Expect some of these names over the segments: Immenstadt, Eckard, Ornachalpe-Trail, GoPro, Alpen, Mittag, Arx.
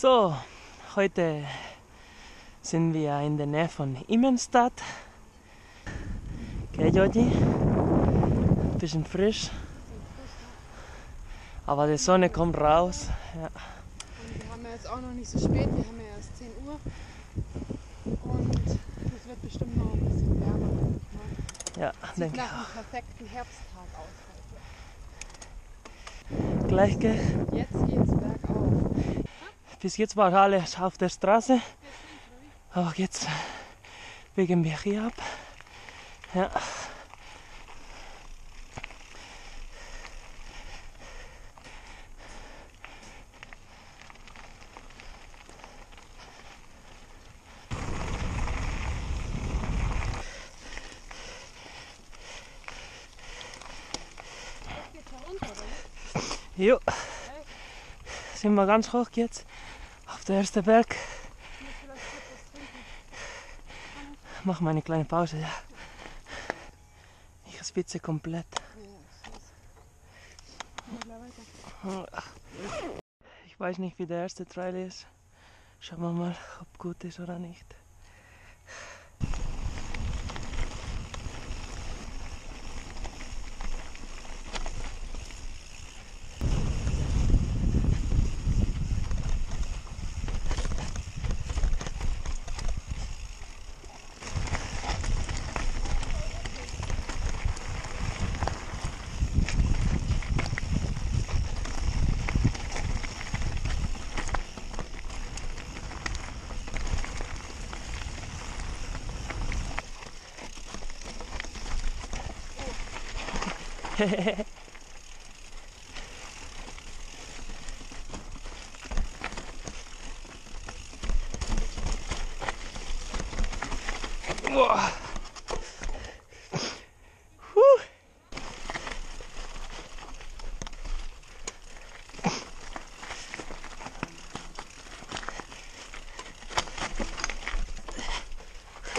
So, heute sind wir in der Nähe von Immenstadt. Okay, Joji? Ein bisschen frisch. Aber die Sonne kommt raus. Ja. Und wir haben ja jetzt auch noch nicht so spät, wir haben ja erst 10 Uhr. Und es wird bestimmt noch ein bisschen wärmer. Ne? Ja, denke ich auch. Sieht nach einem perfekten Herbsttag aus. Gleich geht's. Jetzt geht's bergauf. Bis jetzt waren alle auf der Straße. Aber jetzt biegen wir hier ab. Ja. Jo, sind wir ganz hoch jetzt auf den ersten Berg. Ich mache mal eine kleine Pause. Ja. Ich spitze komplett. Ich weiß nicht, wie der erste Trail ist. Schauen wir mal, ob gut ist oder nicht.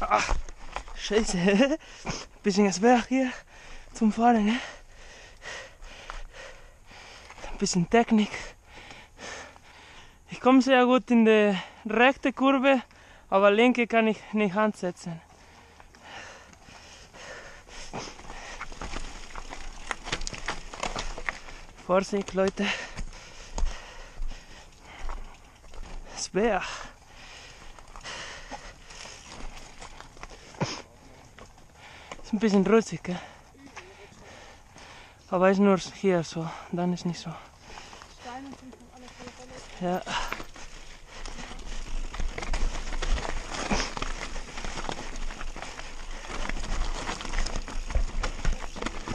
Ach, Scheiße, bisschen das Berg hier zum Fahren, ne? Ein bisschen Technik. Ich komme sehr gut in die rechte Kurve, aber linke kann ich nicht ansetzen. Vorsicht, Leute. Das Bär. Ist ein bisschen rutschig, gell? Aber ist nur hier so, dann ist nicht so. Steine sind von alle Fälle. Ja.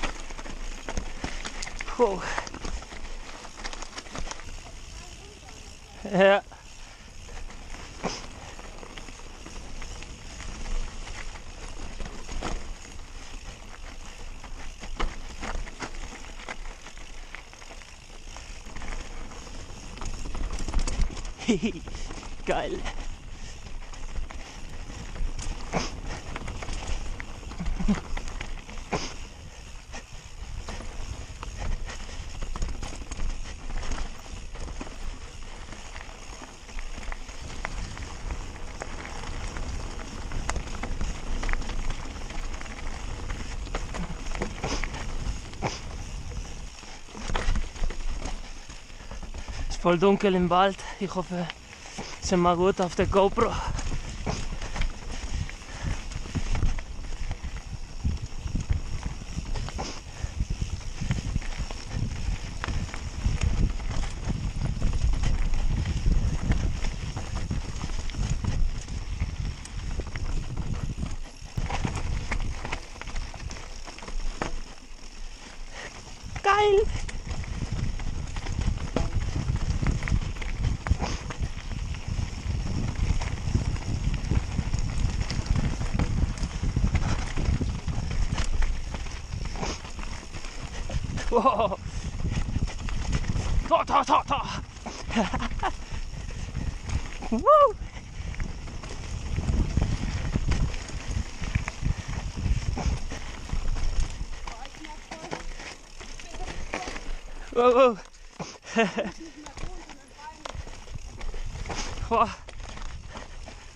Puh. Ja. Geil. Voll dunkel im Wald. Ich hoffe, es ist mal gut auf der GoPro. Geil! Wow. Da. Wow. Wow. Boah.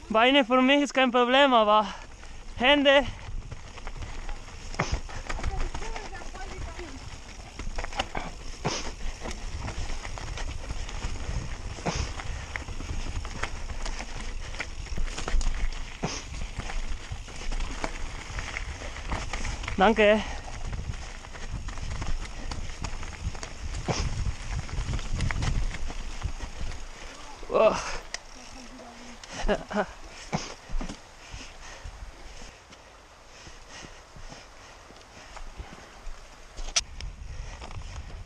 Beine für mich ist kein Problem, aber Hände. Danke. Oh. Ja.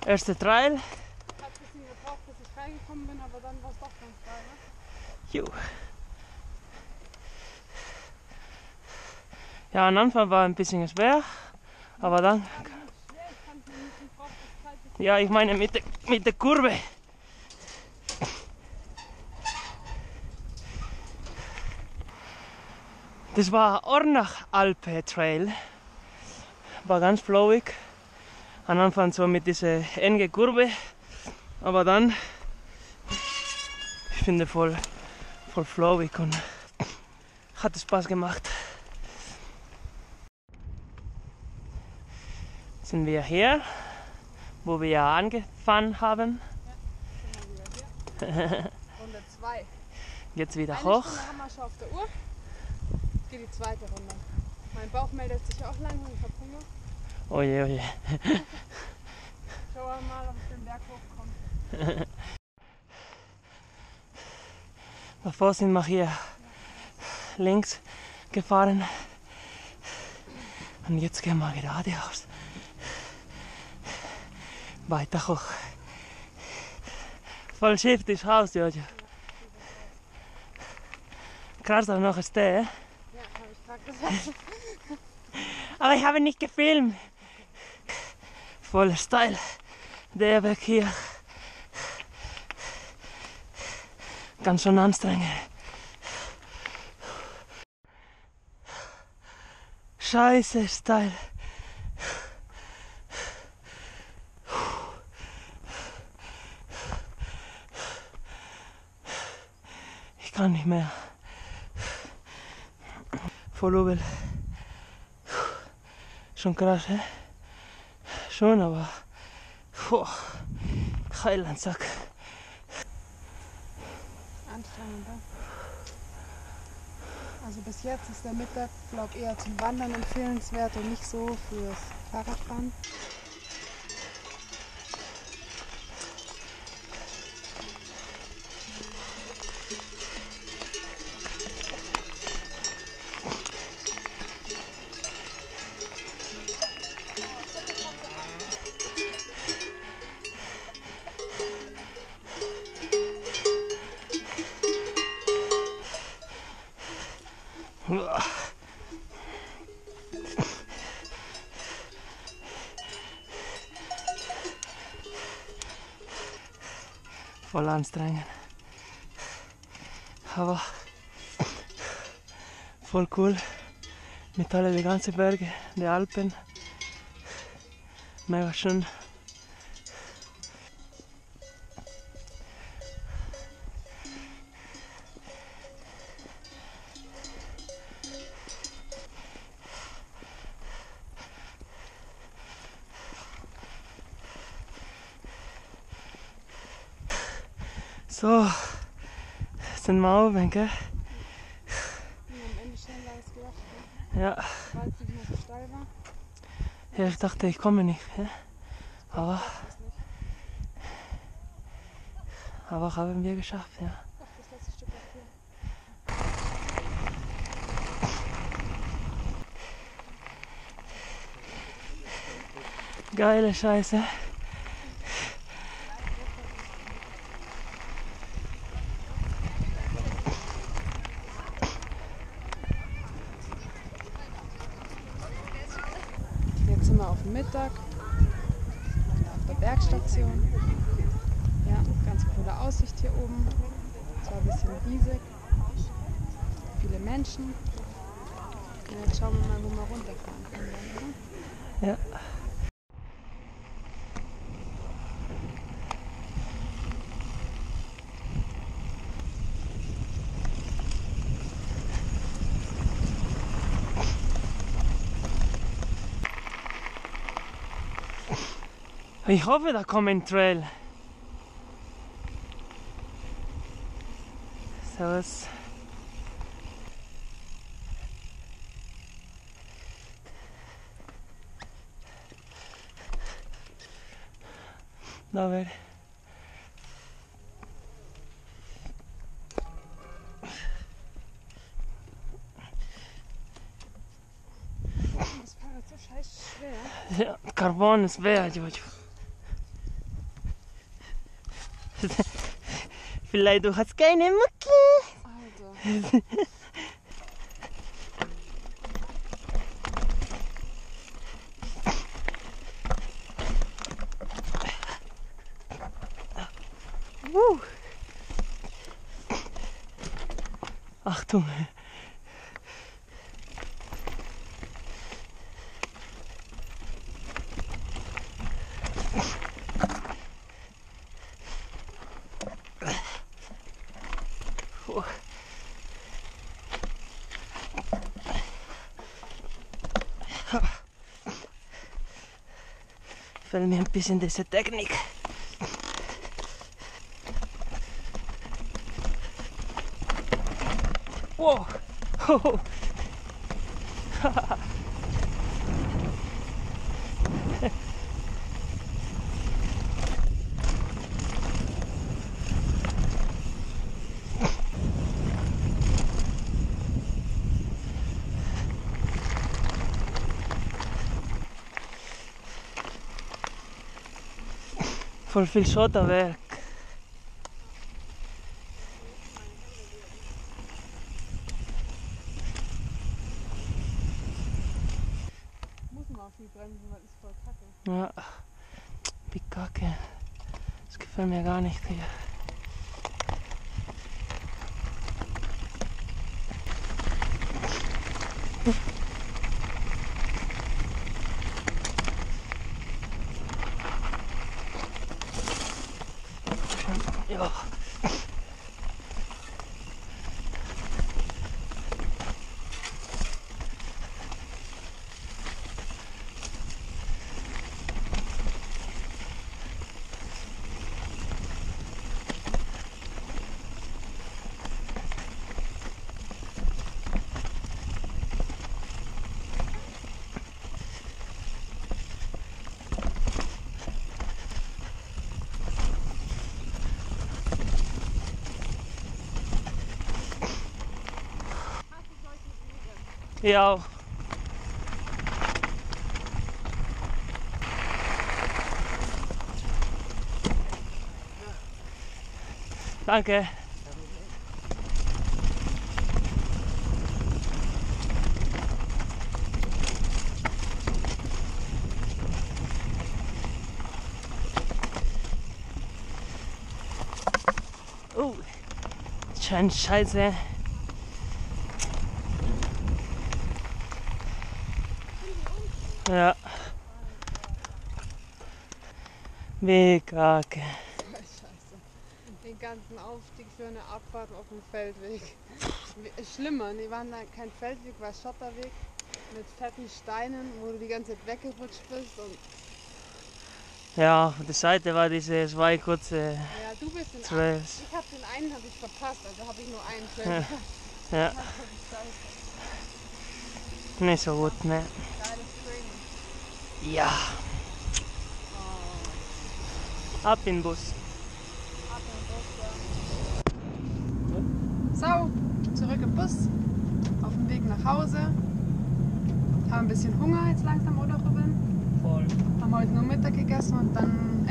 Erster Trail. Hat ein bisschen gebraucht, bis ich reingekommen bin, aber dann war es doch ganz geil, ne? Jo. Ja, am Anfang war ein bisschen schwer, aber dann... Ja, ich meine mit der Kurve. Das war Ornachalpe-Trail. War ganz flowig. Am Anfang so mit dieser engen Kurve, aber dann... Ich finde voll flowig und hat Spaß gemacht. Sind wir hier, wo wir angefangen haben. Ja, sind wir wieder hier. Runde 2. Jetzt wieder eine hoch. Stunde haben wir schon auf der Uhr. Ich gehe die zweite Runde. Mein Bauch meldet sich auch langsam, ich habe Hunger. Oje, oje. Schauen wir mal, ob ich den Berg hochkomme. Davor sind wir hier links gefahren. Und jetzt gehen wir geradeaus. Weiter hoch. Voll schief das Haus, Jojo. Krass, dass noch stehen. Ja, habe ich gerade gesagt. Aber ich habe nicht gefilmt. Voll steil. Der Weg hier. Ganz schön anstrengend. Scheiße steil. Kann nicht mehr. Voll übel. Schon krass, eh? Schon, aber... Boah. Heilandsack. Anstrengend, eh? Also bis jetzt ist der Mittag-Vlog eher zum Wandern empfehlenswert und nicht so fürs Fahrradfahren. Voll anstrengend, aber voll cool mit allen den ganzen Bergen der Alpen, mega schön. So, sind wir oben, gell? Am Ende schneller als gedacht, ne? Ja. Weil es nicht so steil war. Ja, ich dachte, ich komme nicht, ja? Aber haben wir geschafft, ja. Ach, das letzte Stück war hier. Geile Scheiße. Auf den Mittag auf der Bergstation. Ja, ganz coole Aussicht hier oben. Zwar ein bisschen riesig, viele Menschen. Und jetzt schauen wir mal, wo wir runterfahren können. Ja. Ich hoffe, da kommt ein Trail. Servus. Da wird. Das Fahrrad ist so scheiße schwer. Ja, Carbon ist schwer. Vielleicht du hast keine Mucki. Alter. Achtung. Fällt mir ein bisschen diese Technik. Wow! Hoho. Voll viel Schotterwerk. Muss man auf die Bremsen, weil das ist voll kacke. Ja, wie kacke. Das gefällt mir gar nicht hier. Ja. Ja. Danke. Oh, schön scheiße. Ja. Wie kacke. Scheiße. Den ganzen Aufstieg für eine Abfahrt auf dem Feldweg. Schlimmer, nee, war kein Feldweg, war Schotterweg mit fetten Steinen, wo du die ganze Zeit weggerutscht bist. Und ja, auf der Seite war diese zwei kurze. Ja, du bist den einen. Ich hab den einen hab ich verpasst, also habe ich nur einen Trail. Ja. Ja. Nicht so gut, ne? Ja. Ab in den Bus. Ab in den Bus, ja. So, zurück im Bus. Auf dem Weg nach Hause. Haben ein bisschen Hunger jetzt langsam, oder Robin? Voll. Haben heute nur Mittag gegessen und dann,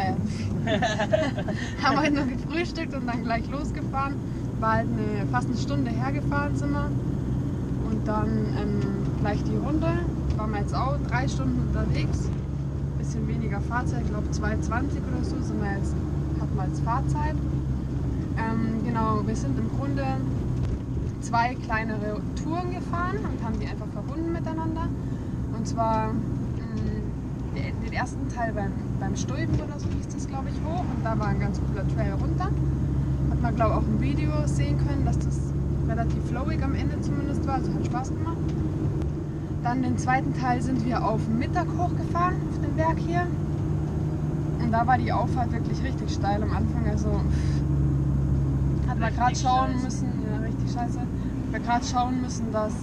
haben heute nur gefrühstückt und dann gleich losgefahren. War halt fast eine Stunde hergefahren sind wir. Und dann gleich die Runde. Waren wir jetzt auch 3 Stunden unterwegs, ein bisschen weniger Fahrzeit, ich glaube 2,20 oder so sind wir jetzt, hatten wir als Fahrzeit. Genau, wir sind im Grunde 2 kleinere Touren gefahren und haben die einfach verbunden miteinander. Und zwar den ersten Teil beim Stulben oder so hieß das, glaube ich, hoch, und da war ein ganz cooler Trail runter. Hat man, glaube ich, auch im Video sehen können, dass das relativ flowig am Ende zumindest war, also hat Spaß gemacht. Dann den zweiten Teil sind wir auf Mittag hochgefahren, auf den Berg hier. und da war die Auffahrt wirklich richtig steil am Anfang, also hat man gerade schauen müssen, ja richtig scheiße, hat man gerade schauen müssen, dass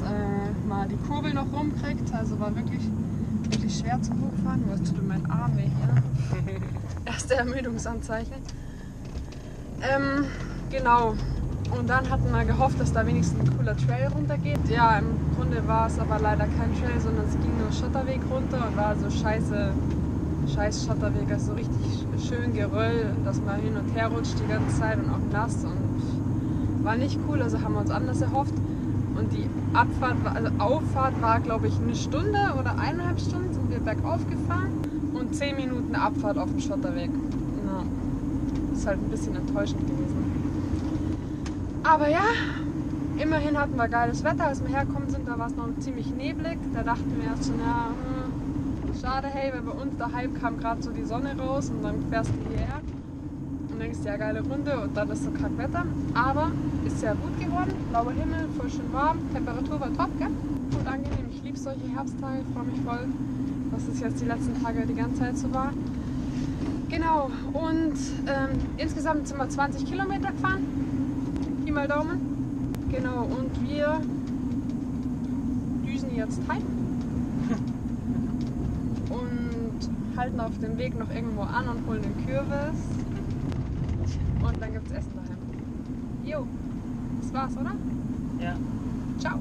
man die Kurbel noch rumkriegt, also war wirklich, wirklich schwer zum Hochfahren. Was tut denn mein Arm weh hier? Erste Ermüdungsanzeichen. Genau. Und dann hatten wir gehofft, dass da wenigstens ein cooler Trail runtergeht. Ja, im Grunde war es aber leider kein Trail, sondern es ging nur Schotterweg runter und war so scheiß Schotterweg, also richtig schön Geröll, dass man hin und her rutscht die ganze Zeit und auch nass und war nicht cool, also haben wir uns anders erhofft. Und die Auffahrt war glaube ich 1 Stunde oder 1,5 Stunden, sind wir bergauf gefahren und 10 Minuten Abfahrt auf dem Schotterweg. Ja, ist halt ein bisschen enttäuschend gewesen. Aber ja, immerhin hatten wir geiles Wetter, als wir hergekommen sind, da war es noch ziemlich neblig. Da dachten wir erst schon, ja, schade, hey, weil bei uns daheim kam gerade so die Sonne raus und dann fährst du hierher und denkst, ja, geile Runde und dann ist so kack Wetter. Aber ist sehr gut geworden, blauer Himmel, voll schön warm, Temperatur war top, gell? Und angenehm, ich liebe solche Herbsttage, freue mich voll, dass es jetzt die letzten Tage die ganze Zeit so war. Genau, und insgesamt sind wir 20 Kilometer gefahren. Mal Daumen. Genau, und wir düsen jetzt heim und halten auf dem Weg noch irgendwo an und holen den Kürbis und dann gibt's Essen daheim. Jo, das war's, oder? Ja. Ciao.